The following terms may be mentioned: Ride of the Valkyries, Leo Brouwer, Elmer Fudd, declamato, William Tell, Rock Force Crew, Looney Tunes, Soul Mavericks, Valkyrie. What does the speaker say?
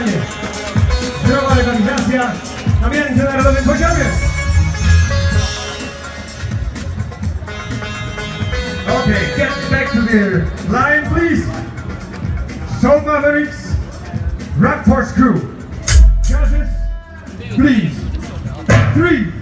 idealnie. Zdrowa rywalizacja na międzynarodowym poziomie. Okay, get back to the line, please. Soul Mavericks, Rock Force Crew. Judges, please. 3.